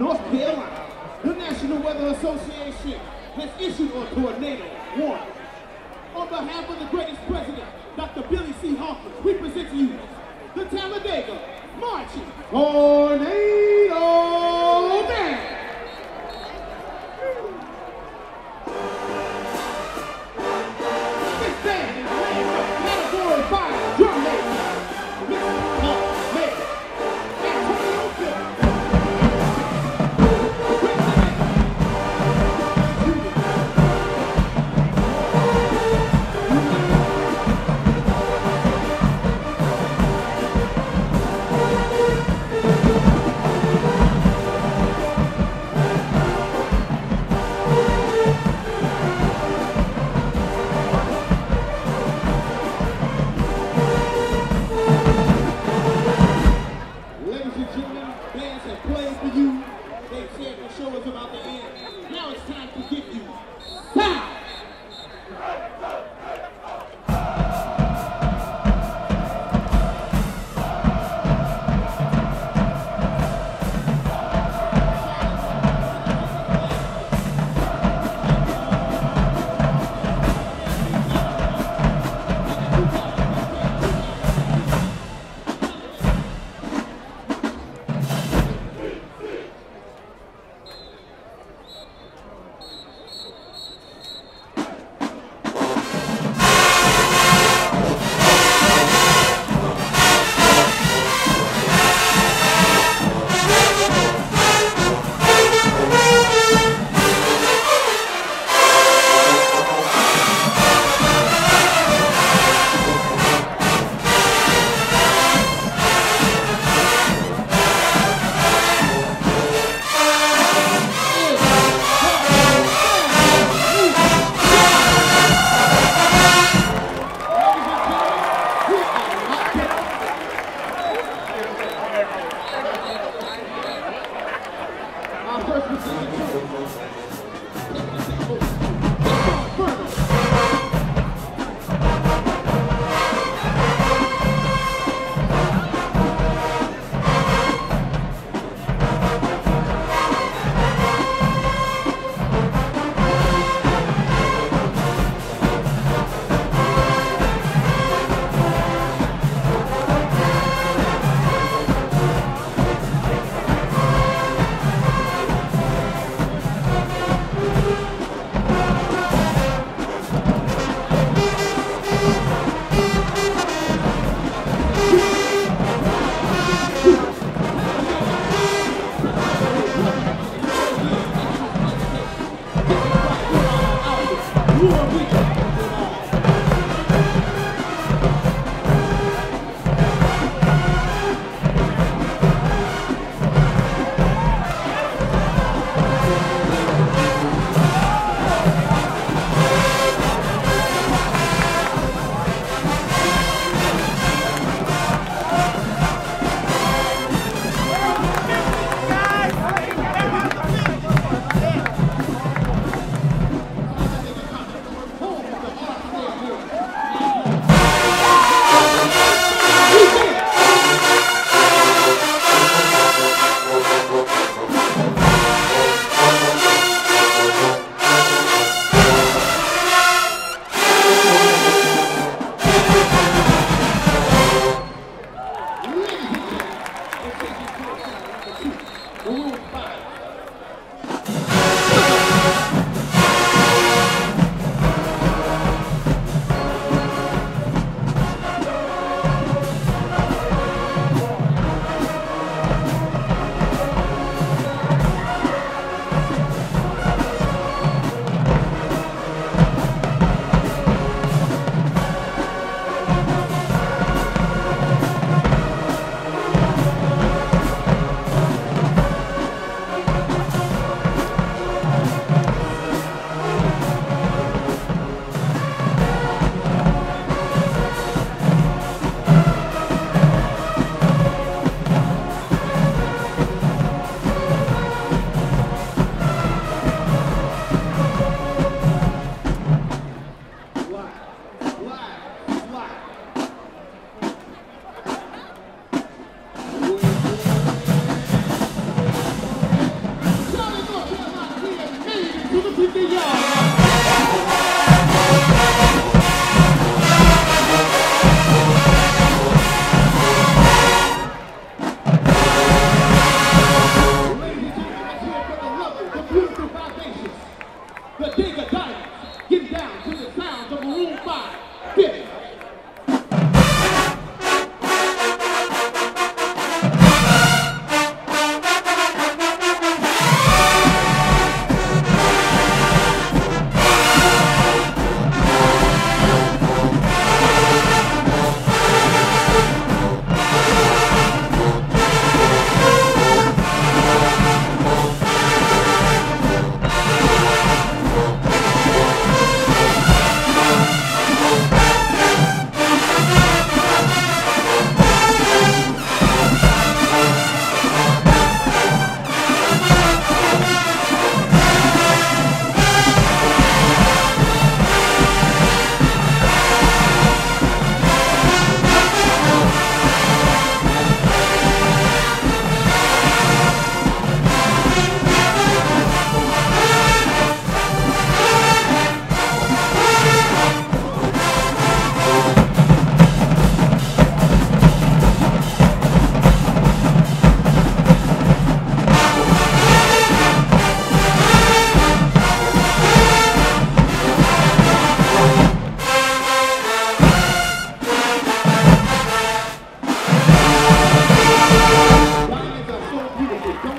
North Carolina, the National Weather Association has issued a tornado warning. On behalf of the greatest president, Dr. Billy C. Hawkins, we present to you the Talladega Marching Tornado Band. This band is made from Category 5 drum major, Mr. Paul Mayer, Antonio Phillips,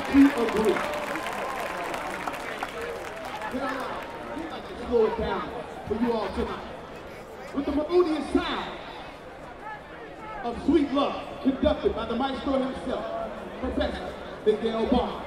feet of rope. We'd like to slow it down for you all tonight. With the melodious sound of Sweet Love, conducted by the maestro himself, Professor Miguel Barr.